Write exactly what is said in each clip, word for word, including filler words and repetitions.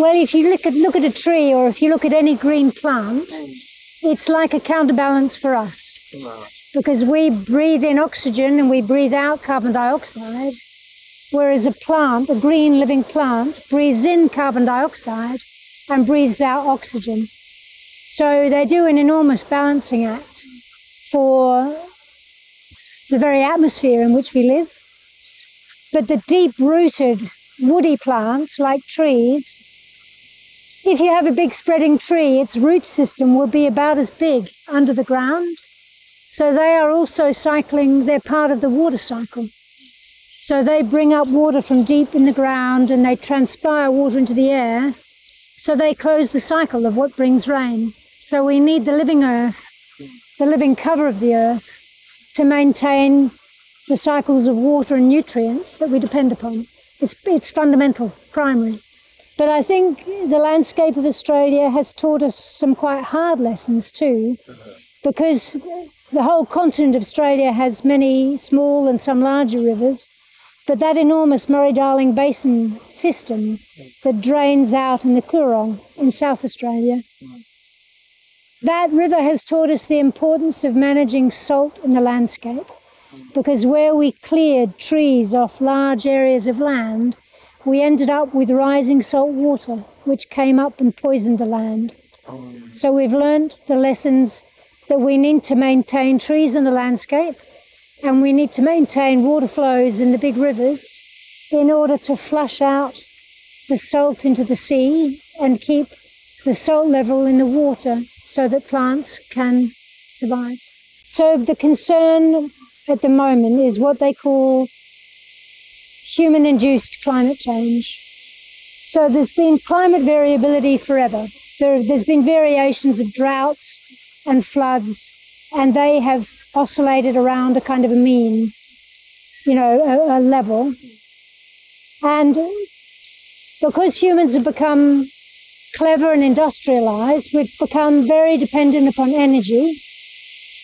Well, if you look at, look at a tree, or if you look at any green plant, mm. it's like a counterbalance for us. Wow. Because we breathe in oxygen and we breathe out carbon dioxide, whereas a plant, a green living plant, breathes in carbon dioxide and breathes out oxygen. So they do an enormous balancing act for the very atmosphere in which we live. But the deep-rooted woody plants, like trees, if you have a big spreading tree, its root system will be about as big under the ground. So they are also cycling, they're part of the water cycle. So they bring up water from deep in the ground and they transpire water into the air. So they close the cycle of what brings rain. So we need the living earth, the living cover of the earth, to maintain the cycles of water and nutrients that we depend upon. It's, it's fundamental, primary. But I think the landscape of Australia has taught us some quite hard lessons too, because the whole continent of Australia has many small and some larger rivers, but that enormous Murray-Darling Basin system that drains out in the Coorong in South Australia, that river has taught us the importance of managing salt in the landscape, because where we cleared trees off large areas of land, we ended up with rising salt water, which came up and poisoned the land. So we've learned the lessons that we need to maintain trees in the landscape, and we need to maintain water flows in the big rivers in order to flush out the salt into the sea and keep the salt level in the water so that plants can survive. So the concern at the moment is what they call human-induced climate change. So there's been climate variability forever. There, there's been variations of droughts and floods, and they have oscillated around a kind of a mean, you know, a, a level. And because humans have become clever and industrialized, we've become very dependent upon energy,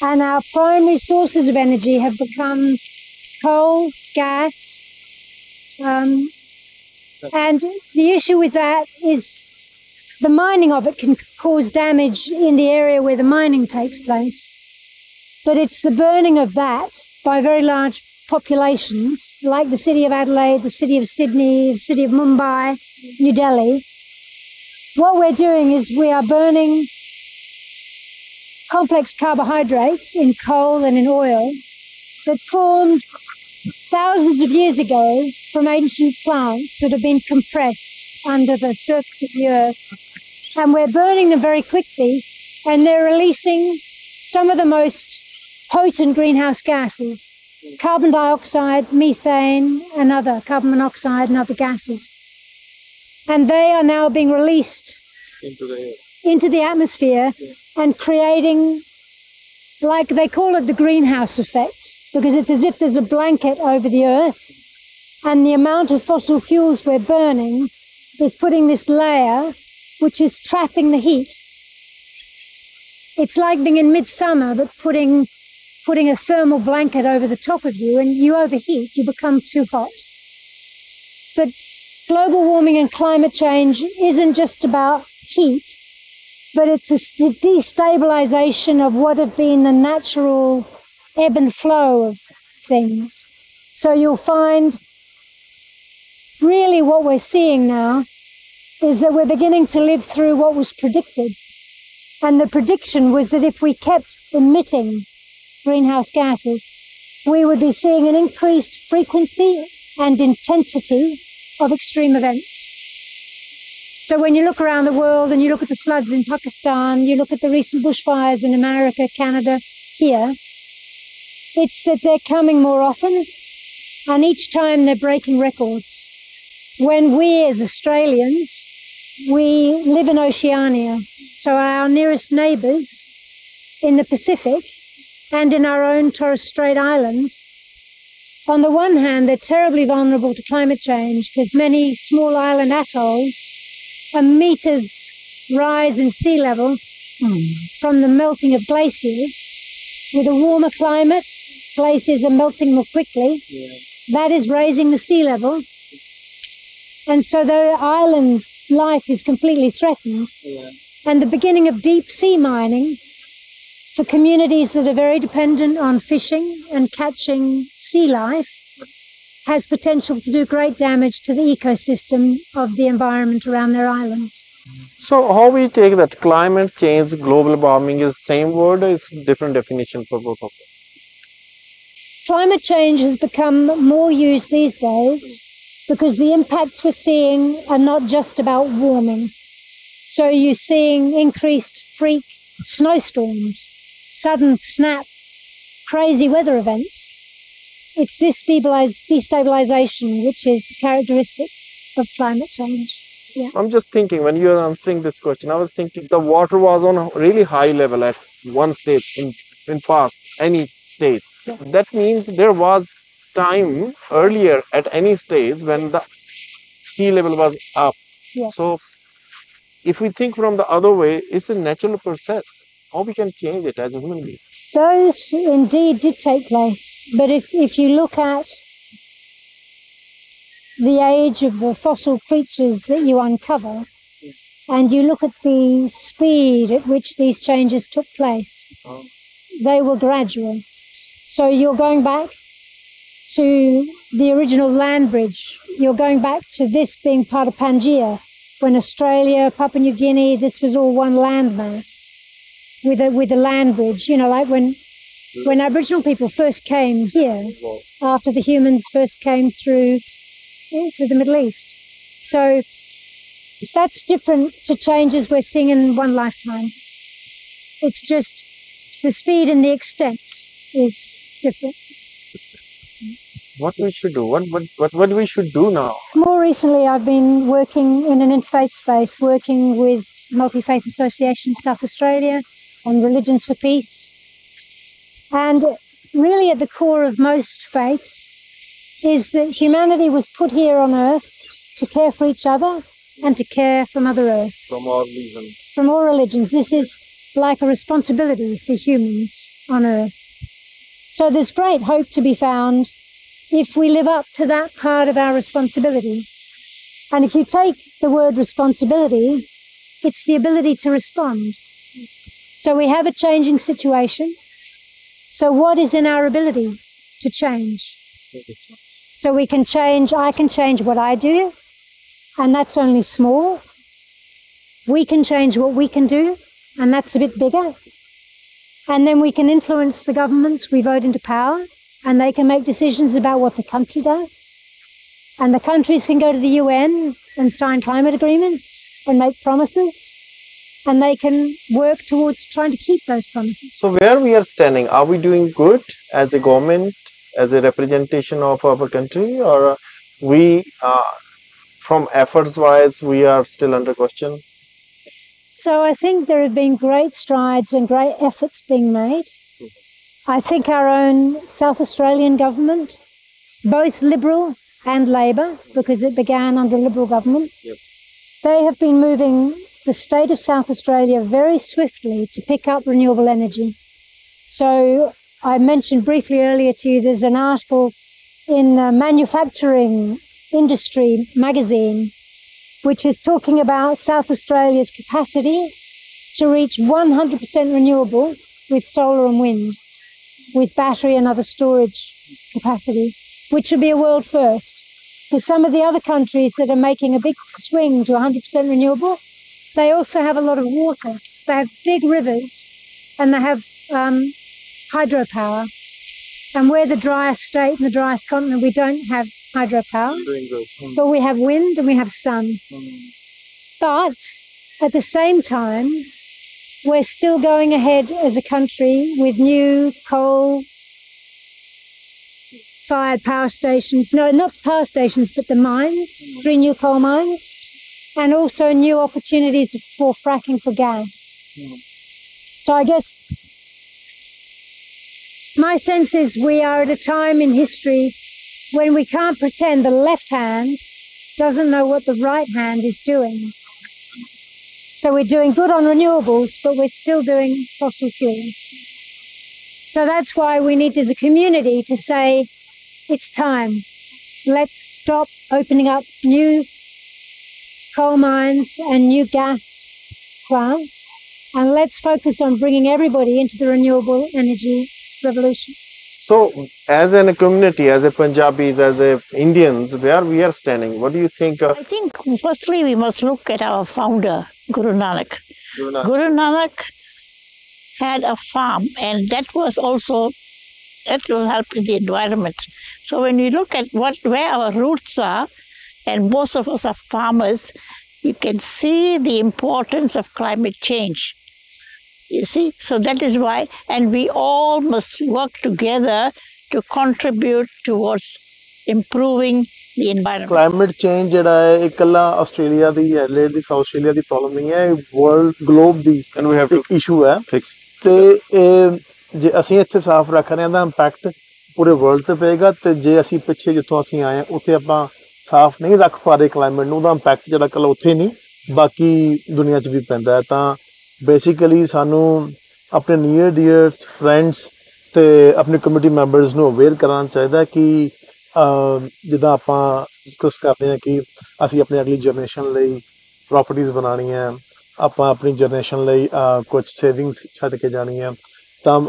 and our primary sources of energy have become coal, gas, Um, and the issue with that is the mining of it can cause damage in the area where the mining takes place. But it's the burning of that by very large populations, like the city of Adelaide, the city of Sydney, the city of Mumbai, New Delhi. What we're doing is we are burning complex carbohydrates in coal and in oil that formed thousands of years ago from ancient plants that have been compressed under the surface of the earth, and we're burning them very quickly, and they're releasing some of the most potent greenhouse gases, carbon dioxide, methane, and other carbon monoxide and other gases, and they are now being released into the, into the atmosphere, yeah. and creating, like they call it, the greenhouse effect. Because it's as if there's a blanket over the earth, and the amount of fossil fuels we're burning is putting this layer which is trapping the heat. It's like being in midsummer, but putting, putting a thermal blanket over the top of you, and you overheat, you become too hot. But global warming and climate change isn't just about heat, but it's a destabilization of what have been the natural ebb and flow of things. So you'll find really what we're seeing now is that we're beginning to live through what was predicted. And the prediction was that if we kept emitting greenhouse gases, we would be seeing an increased frequency and intensity of extreme events. So when you look around the world and you look at the floods in Pakistan, you look at the recent bushfires in America, Canada, here, it's that they're coming more often, and each time they're breaking records. When we as Australians, we live in Oceania, so our nearest neighbours in the Pacific and in our own Torres Strait Islands, on the one hand, they're terribly vulnerable to climate change because many small island atolls are metres rise in sea level mm. from the melting of glaciers. With a warmer climate, glaciers are melting more quickly. Yeah. That is raising the sea level. And so the island life is completely threatened. Yeah. And the beginning of deep sea mining for communities that are very dependent on fishing and catching sea life has potential to do great damage to the ecosystem of the environment around their islands. So how we take that climate change, global warming is same word, or it's different definition for both of them? Climate change has become more used these days because the impacts we're seeing are not just about warming. So you're seeing increased freak snowstorms, sudden snap, crazy weather events. It's this destabilization which is characteristic of climate change. Yeah. I'm just thinking, when you were answering this question, I was thinking the water was on a really high level at one stage in, in past, any stage. Yeah. That means there was time earlier at any stage when the sea level was up. Yes. So if we think from the other way, it's a natural process. How we can change it as a human being? Those indeed did take place. But if, if you look at the age of the fossil creatures that you uncover, and you look at the speed at which these changes took place, oh. they were gradual. So you're going back to the original land bridge. You're going back to this being part of Pangaea, when Australia, Papua New Guinea, this was all one landmass with a, with a land bridge. You know, like when, when Aboriginal people first came here, after the humans first came through into the Middle East. So that's different to changes we're seeing in one lifetime. It's just the speed and the extent is different. What we should do? What what what, what we should do now? More recently, I've been working in an interfaith space, working with Multi-Faith Association of South Australia and Religions for Peace. And really at the core of most faiths is that humanity was put here on Earth to care for each other and to care for Mother Earth. From all religions. From all religions. This is like a responsibility for humans on Earth. So there's great hope to be found if we live up to that part of our responsibility. And if you take the word responsibility, it's the ability to respond. So we have a changing situation. So what is in our ability to change? So we can change, I can change what I do, and that's only small. We can change what we can do, and that's a bit bigger. And then we can influence the governments we vote into power, and they can make decisions about what the country does. And the countries can go to the U N and sign climate agreements and make promises, and they can work towards trying to keep those promises. So where we are standing, are we doing good as a government, as a representation of our country, or we, uh, from efforts-wise, we are still under question? So I think there have been great strides and great efforts being made. I think our own South Australian government, both Liberal and Labor, because it began under Liberal government, yep. they have been moving the state of South Australia very swiftly to pick up renewable energy. So I mentioned briefly earlier to you, there's an article in the Manufacturing Industry magazine, which is talking about South Australia's capacity to reach one hundred percent renewable with solar and wind, with battery and other storage capacity, which would be a world first. For some of the other countries that are making a big swing to one hundred percent renewable, they also have a lot of water. They have big rivers and they have um, hydropower, and we're the driest state and the driest continent. We don't have hydropower, but we have wind and we have sun. But at the same time, we're still going ahead as a country with new coal-fired power stations. No, not power stations, but the mines, three new coal mines, and also new opportunities for fracking for gas. So I guess my sense is we are at a time in history when we can't pretend the left hand doesn't know what the right hand is doing. So we're doing good on renewables, but we're still doing fossil fuels. So that's why we need as a community to say, it's time. Let's stop opening up new coal mines and new gas plants, and let's focus on bringing everybody into the renewable energy revolution. So, as a community, as a Punjabis, as a Indians, where we are standing, what do you think? Of I think firstly we must look at our founder, Guru Nanak. Guru Nanak, Guru Nanak had a farm, and that was also, that will help in the environment. So when we look at what where our roots are, and most of us are farmers, you can see the importance of climate change. You see, so that is why, and we all must work together to contribute towards improving the environment. Climate change is not only Australia, the South Australia the problem, it's a world, globe the and we have to issue hai. Fix. Te, eh, जे ਅਸੀਂ ਇੱਥੇ ਸਾਫ ਰੱਖ ਰਹੇ ਹਾਂ ਦਾ impact ਪੂਰੇ world ਤੇ ਪਏਗਾ ਤੇ ਜੇ ਅਸੀਂ ਪਿੱਛੇ ਜਿੱਥੋਂ ਅਸੀਂ ਆਏ ਆ ਉੱਥੇ ਆਪਾਂ ਸਾਫ ਨਹੀਂ ਰੱਖ ਪਾ ਰਹੇ ਕਲਾਈਮੇਟ ਨੂੰ ਉਹਦਾ ਇੰਪੈਕਟ ਜਿਹੜਾ ਕੱਲ ਉੱਥੇ ਨਹੀਂ ਬਾਕੀ ਦੁਨੀਆ 'ਚ ਵੀ ਪੈਂਦਾ ਹੈ ਤਾਂ ਬੇਸਿਕਲੀ ਸਾਨੂੰ ਆਪਣੇ ਨੀਅਰ ਡੀਅਰ ਫਰੈਂਡਸ ਤੇ ਆਪਣੇ ਕਮਿਊਨਿਟੀ ਮੈਂਬਰਸ ਨੂੰ ਅਵੇਅਰ ਕਰਾਉਣਾ ਚਾਹੀਦਾ ਕਿ ਜਿੱਦਾਂ ਆਪਾਂ ਡਿਸਕਸ ਕਰਦੇ ਆ ਕਿ ਅਸੀਂ ਆਪਣੀ ਅਗਲੀ ਜਨਰੇਸ਼ਨ ਲਈ ਪ੍ਰਾਪਰਟੀਆਂ ਬਣਾਉਣੀਆਂ ਆਪਾਂ ਆਪਣੀ ਜਨਰੇਸ਼ਨ ਲਈ ਕੁਝ ਸੇਵਿੰਗਸ ਛੱਡ ਕੇ ਜਾਣੀਆਂ ਤਾਂ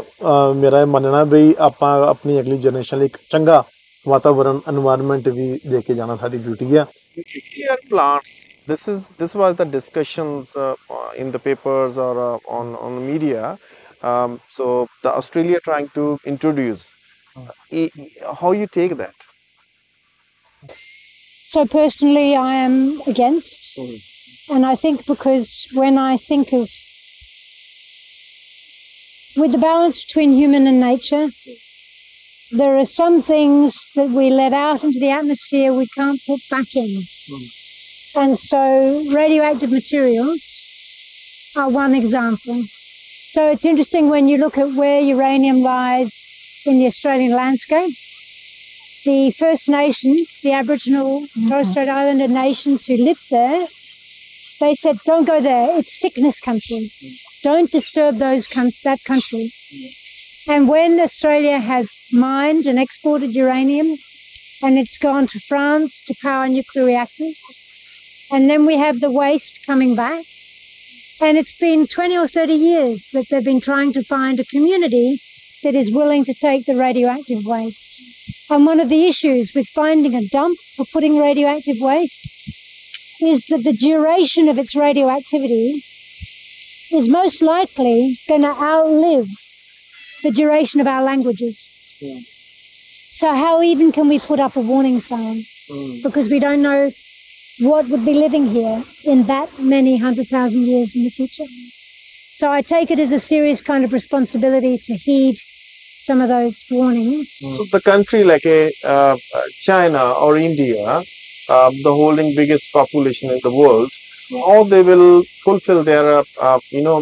ਮੇਰਾ ਇਹ ਮੰਨਣਾ ਬਈ ਆਪਾਂ ਆਪਣੀ ਅਗਲੀ ਜਨਰੇਸ਼ਨ ਲਈ ਇੱਕ ਚੰਗਾ ਵਾਤਾਵਰਣ এনवायरमेंट ਵੀ ਦੇ ਕੇ ਜਾਣਾ ਸਾਡੀ ਡਿਊਟੀ ਆ nuclear plants this is this was the discussions in the papers or on on media so the Australia trying to introduce how you take that so personally I am against and I think because when I think of with the balance between human and nature, there are some things that we let out into the atmosphere we can't put back in. Mm. And so radioactive materials are one example. So it's interesting when you look at where uranium lies in the Australian landscape. The First Nations, the Aboriginal mm-hmm. Torres Strait Islander nations who lived there, they said, don't go there, it's sickness country. Don't disturb those com that country. And when Australia has mined and exported uranium, and it's gone to France to power nuclear reactors, and then we have the waste coming back, and it's been twenty or thirty years that they've been trying to find a community that is willing to take the radioactive waste. And one of the issues with finding a dump for putting radioactive waste is that the duration of its radioactivity is most likely going to outlive the duration of our languages. Yeah. So how even can we put up a warning sign? Mm. Because we don't know what would be living here in that many hundred thousand years in the future. So I take it as a serious kind of responsibility to heed some of those warnings. Mm. So the country like a, uh, China or India, uh, the holding biggest population in the world, yeah. How they will fulfill their, uh, uh, you know,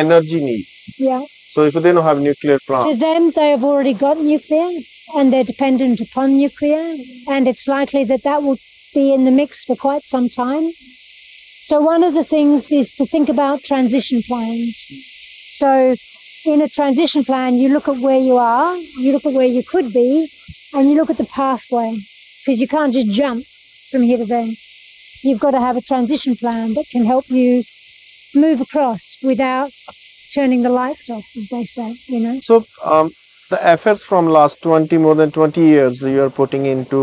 energy needs. Yeah. So if they don't have nuclear plants. To them, they have already got nuclear and they're dependent upon nuclear. And it's likely that that will be in the mix for quite some time. So one of the things is to think about transition plans. So in a transition plan, you look at where you are, you look at where you could be, and you look at the pathway, because you can't just jump from here to there. You've got to have a transition plan that can help you move across without turning the lights off, as they say, you know. So um, the efforts from last twenty, more than twenty years you are putting into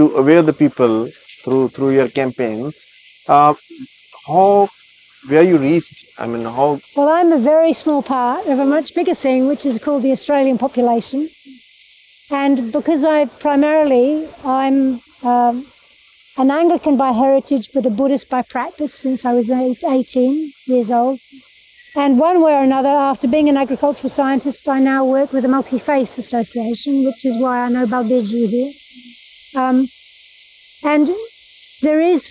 to aware the people through through your campaigns, uh, how, where you reached, I mean, how? Well, I'm a very small part of a much bigger thing, which is called the Australian population. And because I primarily, I'm... Um, an Anglican by heritage, but a Buddhist by practice since I was eighteen years old. And one way or another, after being an agricultural scientist, I now work with the Multi-Faith Association, which is why I know Balbirji here. Um, and there is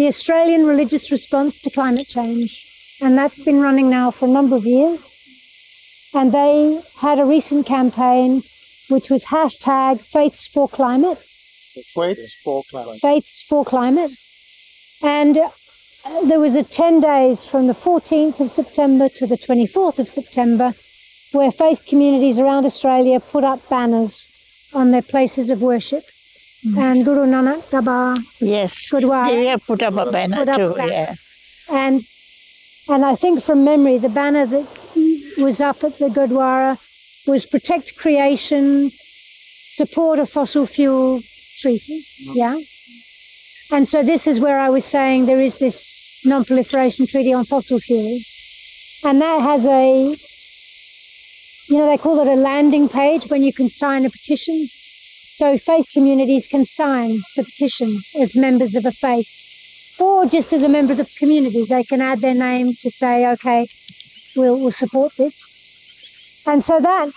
the Australian Religious Response to Climate Change, and that's been running now for a number of years. And they had a recent campaign, which was hashtag Faiths for Climate. Faiths for Climate. Faiths for Climate. And uh, there was a ten days from the fourteenth of September to the twenty-fourth of September where faith communities around Australia put up banners on their places of worship Mm. And Guru Nanak, Daba, yes, Gurdwara. Yeah, put up a banner put too. Banner. Yeah. And and I think from memory, the banner that was up at the Gurdwara was protect creation, support a fossil fuel treaty. Mm. Yeah. And so this is where I was saying there is this non-proliferation treaty on fossil fuels, and that has a, you know, they call it a landing page when you can sign a petition. So faith communities can sign the petition as members of a faith, or just as a member of the community. They can add their name to say, okay, we'll, we'll support this. And so that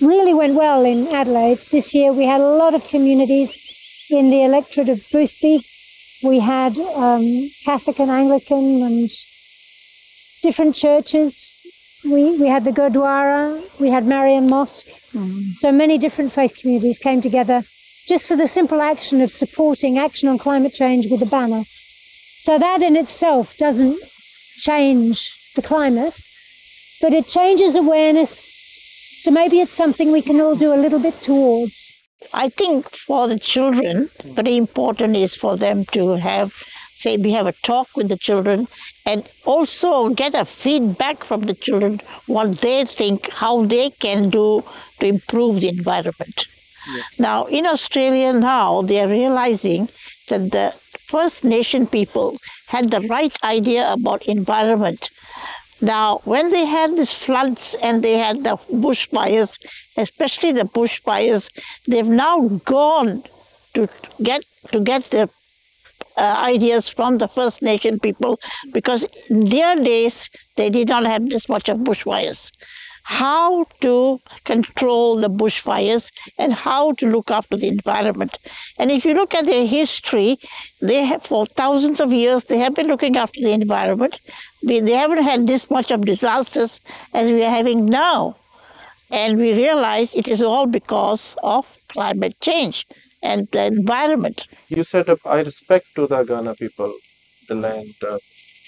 really went well in Adelaide. This year we had a lot of communities in the electorate of Boothby. We had um, Catholic and Anglican and different churches. We, we had the Gurdwara, we had Marian Mosque. Mm. So many different faith communities came together just for the simple action of supporting action on climate change with a banner. So that in itself doesn't change the climate, but it changes awareness to maybe it's something we can all do a little bit towards. I think for the children, very important is for them to have, say, we have a talk with the children and also get a feedback from the children, what they think, how they can do to improve the environment. Yeah. Now, in Australia now, they are realizing that the First Nation people had the right idea about environment. Now, when they had these floods and they had the bushfires, especially the bushfires, they've now gone to get, to get the Uh, ideas from the First Nation people, because in their days they did not have this much of bushfires. How to control the bushfires and how to look after the environment. And if you look at their history, they have, for thousands of years they have been looking after the environment. They haven't had this much of disasters as we are having now. And we realize it is all because of climate change and the environment. You said, uh, I respect to the Ghana people, the land, uh,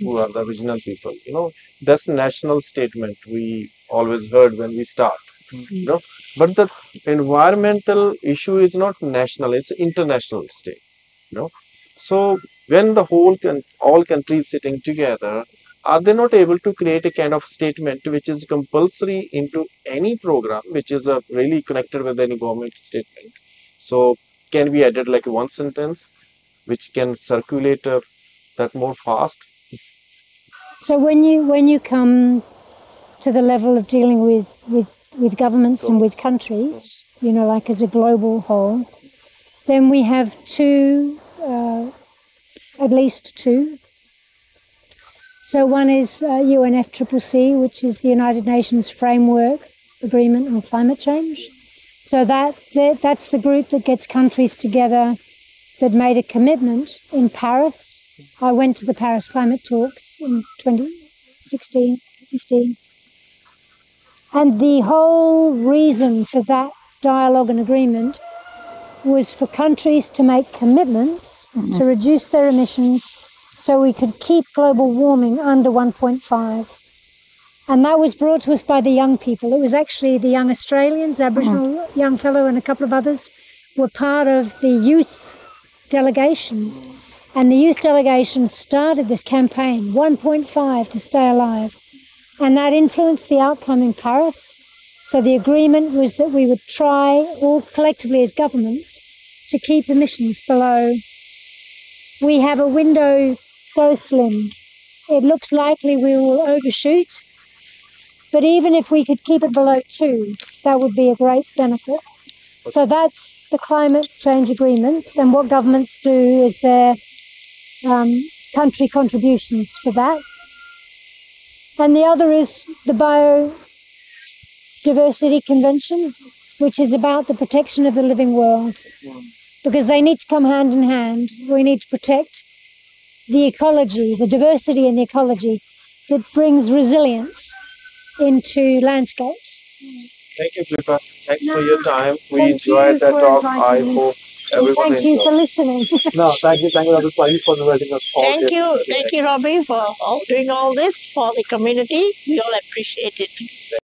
who are the original people. You know, that's a national statement we always heard when we start. Mm-hmm. You know, but the environmental issue is not national; it's international state. You know, so when the whole can all countries sitting together, are they not able to create a kind of statement which is compulsory into any program, which is uh, really connected with any government statement? So can be added like one sentence, which can circulate uh, that more fast. So when you when you come to the level of dealing with with with governments and with countries, you know, like as a global whole, then we have two, uh, at least two. So one is uh, U N F C C C, which is the United Nations Framework Agreement on Climate Change. So that, that that's the group that gets countries together that made a commitment in Paris. I went to the Paris climate talks in twenty sixteen, fifteen. And the whole reason for that dialogue and agreement was for countries to make commitments mm-hmm. to reduce their emissions so we could keep global warming under one point five. And that was brought to us by the young people. It was actually the young Australians, Aboriginal young fellow and a couple of others, were part of the youth delegation. And the youth delegation started this campaign, one point five to stay alive. And that influenced the outcome in Paris. So the agreement was that we would try, all collectively as governments, to keep emissions below. We have a window so slim, it looks likely we will overshoot. But even if we could keep it below two, that would be a great benefit. So that's the climate change agreements, and what governments do is their um, country contributions for that. And the other is the Biodiversity Convention, which is about the protection of the living world, because they need to come hand in hand. We need to protect the ecology, the diversity in the ecology that brings resilience into landscapes. Thank you, Flippa. Thanks no, for your time. We enjoyed that talk. I me. hope everyone Thank you for listening. No, thank you. Thank you, Doctor Pali, for inviting us all. Thank you. Today. Thank you, Robbie, for all, doing all this for the community. We all appreciate it. Thank